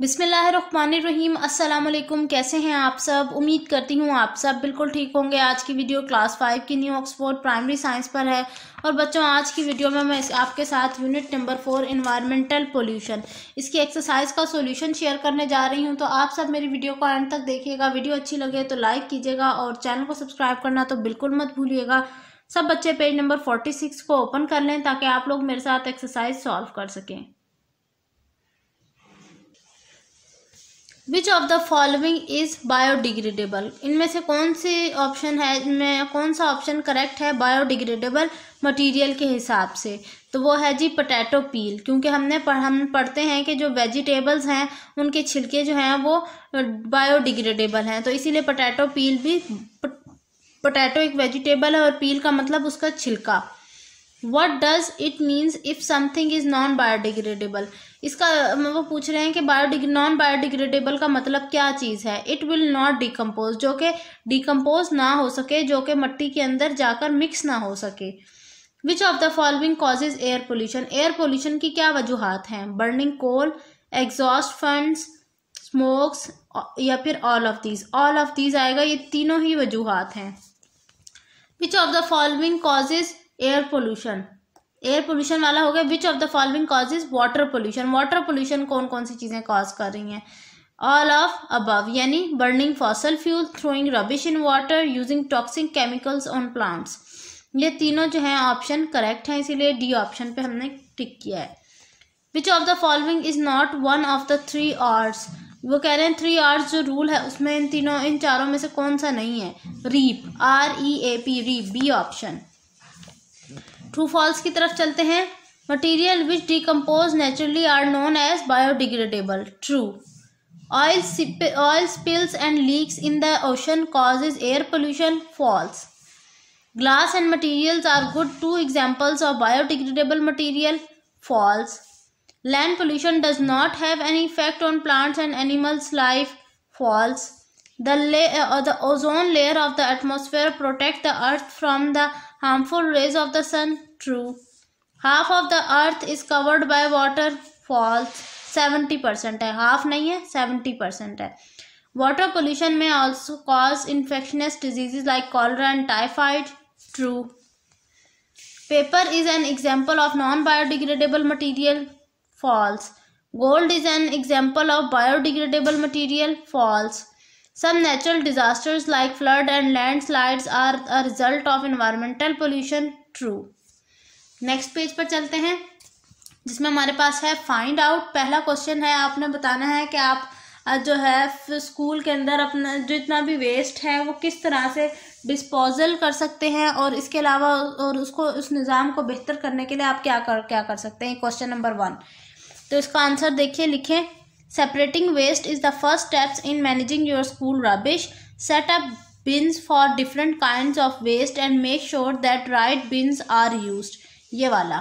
बिस्मिल्लाहिर्रहमानिर्रहीम। अस्सलाम वालेकुम। कैसे हैं आप सब? उम्मीद करती हूँ आप सब बिल्कुल ठीक होंगे। आज की वीडियो क्लास 5 की न्यू ऑक्सफोर्ड प्राइमरी साइंस पर है और बच्चों आज की वीडियो में मैं आपके साथ यूनिट नंबर 4 एनवायरमेंटल पोल्यूशन इसकी एक्सरसाइज का सॉल्यूशन शेयर करने जा रही हूँ। तो आप सब मेरी वीडियो को अंत तक देखिएगा। वीडियो अच्छी लगे तो लाइक कीजिएगा और चैनल को सब्सक्राइब करना तो बिल्कुल मत भूलिएगा। सब बच्चे पेज नंबर 46 को ओपन कर लें ताकि आप लोग मेरे साथ एक्सरसाइज सॉल्व कर सकें। Which of the following is biodegradable? इनमें से कौन से ऑप्शन है, इनमें कौन सा ऑप्शन करेक्ट है बायोडिग्रेडेबल मटेरियल के हिसाब से? तो वो है जी पोटैटो पील, क्योंकि हम पढ़ते हैं कि जो वेजिटेबल्स हैं उनके छिलके जो हैं वो बायोडिग्रेडेबल हैं, तो इसीलिए पोटैटो पील भी, पोटैटो एक वेजिटेबल है और पील का मतलब उसका छिलका। What does it means if something is non-biodegradable? इसका वो पूछ रहे हैं कि non-biodegradable का मतलब क्या चीज़ है। It will not decompose, जो कि decompose ना हो सके, जो कि मिट्टी के अंदर जाकर मिक्स ना हो सके। Which of the following causes air pollution? Air pollution की क्या वजूहत हैं? Burning coal, exhaust fumes, smokes या फिर all of these। All of these आएगा, ये तीनों ही वजूहत हैं। Which of the following causes air pollution वाला हो गया। Which of the following causes water pollution कौन कौन सी चीज़ें कॉज कर रही हैं? ऑल ऑफ अबव, यानी burning fossil fuel, throwing rubbish in water, using toxic chemicals on plants. ये तीनों जो हैं ऑप्शन करेक्ट हैं, इसीलिए डी ऑप्शन पे हमने टिक किया है। Which of the following is not one of the three Rs? वो कह रहे हैं 3 Rs जो रूल है उसमें इन चारों में से कौन सा नहीं है? Reap, REAP, reap, B option. True false की तरफ चलते हैं। Material which decompose naturally are known as biodegradable. True. true. Oil spills and leaks in the ocean causes air pollution, false. Glass and materials are good, two examples of biodegradable material, false. Land pollution does not have any effect on plants and animals' life, false. The ozone layer of the atmosphere protects the earth from the harmful rays of the sun, true. Half of the earth is covered by water, false. 70% है नहीं है, 70% है। Water pollution may also cause infectious diseases like cholera and typhoid. True. Paper is an example of non-biodegradable material. False. Gold is an example of biodegradable material. False. Some natural disasters like flood and landslides are a result of environmental pollution. True. Next page पर चलते हैं जिसमें हमारे पास है find out। पहला question है, आपने बताना है कि आप जो है स्कूल के अंदर अपना जितना भी वेस्ट है वो किस तरह से डिस्पोजल कर सकते हैं और इसके अलावा और उसको उस निज़ाम को बेहतर करने के लिए आप क्या कर सकते हैं। क्वेश्चन नंबर 1, तो इसका आंसर देखिए, लिखें। Separating waste is the first steps in managing your school rubbish. Set up bins for different kinds of waste and make sure that right bins are used. ये वाला।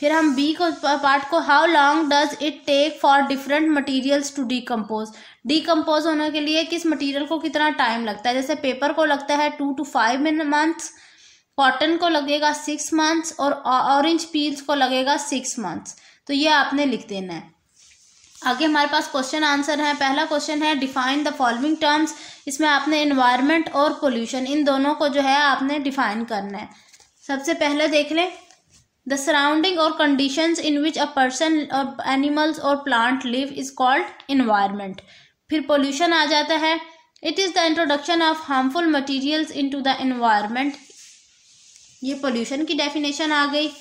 फिर हम B को part को how long does it take for different materials to decompose? Decompose होने के लिए किस मटेरियल को कितना टाइम लगता है? जैसे पेपर को लगता है 2 to 5 months, कॉटन को लगेगा 6 months और ऑरेंज पील्स को लगेगा 6 months। तो ये आपने लिख देना है। आगे हमारे पास क्वेश्चन आंसर है। पहला क्वेश्चन है डिफाइन द फॉलोइंग टर्म्स। इसमें आपने एनवायरनमेंट और पोल्यूशन इन दोनों को जो है आपने डिफाइन करना है। सबसे पहले देख लें द सराउंडिंग और conditions in which a person animals और plant live is called environment. फिर पोल्यूशन आ जाता है, it is the introduction of harmful materials in to the environment. ये पोल्यूशन की डेफिनेशन आ गई।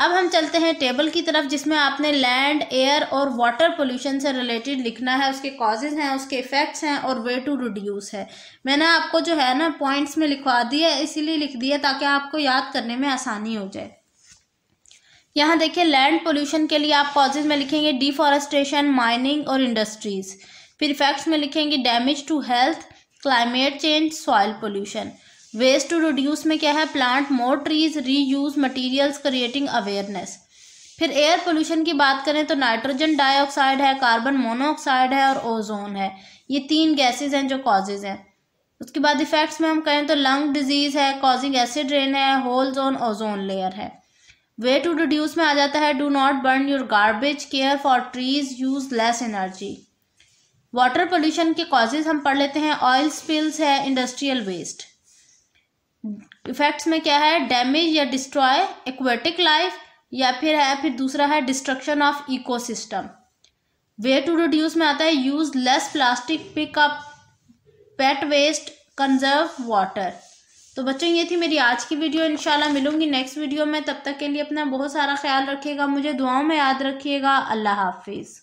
अब हम चलते हैं टेबल की तरफ जिसमें आपने लैंड, एयर और वाटर पोल्यूशन से रिलेटेड लिखना है। उसके कॉजेज़ हैं, उसके इफ़ेक्ट्स हैं और वे टू रिड्यूस है। मैंने आपको जो है ना पॉइंट्स में लिखवा दिया, इसीलिए लिख दिया ताकि आपको याद करने में आसानी हो जाए। यहाँ देखिए लैंड पोल्यूशन के लिए आप कॉजेज़ में लिखेंगे डिफॉरेस्टेशन, माइनिंग और इंडस्ट्रीज़। फिर इफ़ेक्ट्स में लिखेंगे damage to health, climate change, soil pollution. Ways to reduce में क्या है? Plant more trees, reuse materials, creating awareness. फिर एयर पोल्यूशन की बात करें तो नाइट्रोजन डाइऑक्साइड है, कार्बन मोनोऑक्साइड है और ओजोन है। ये 3 गैसेस हैं जो कॉजेज हैं। उसके बाद इफेक्ट्स में हम कहें तो लंग डिजीज़ है, कॉजिंग एसिड रेन है, होल्स ऑन ओजोन लेयर है। वे टू रिड्यूस में आ जाता है do not burn your garbage, care for trees, use less energy. Water pollution के कॉजेज हम पढ़ लेते हैं, ऑयल स्पिल्स है, इंडस्ट्रियल वेस्ट। इफेक्ट्स में क्या है, डैमेज या डिस्ट्रॉय एक्वेटिक लाइफ, या फिर है दूसरा है destruction of ecosystem. Way to reduce में आता है use less plastic, pick up pet waste, conserve water. तो बच्चों ये थी मेरी आज की वीडियो, इंशाल्लाह मिलूंगी नेक्स्ट वीडियो में। तब तक के लिए अपना बहुत सारा ख्याल रखिएगा, मुझे दुआओं में याद रखिएगा। अल्लाह हाफिज़।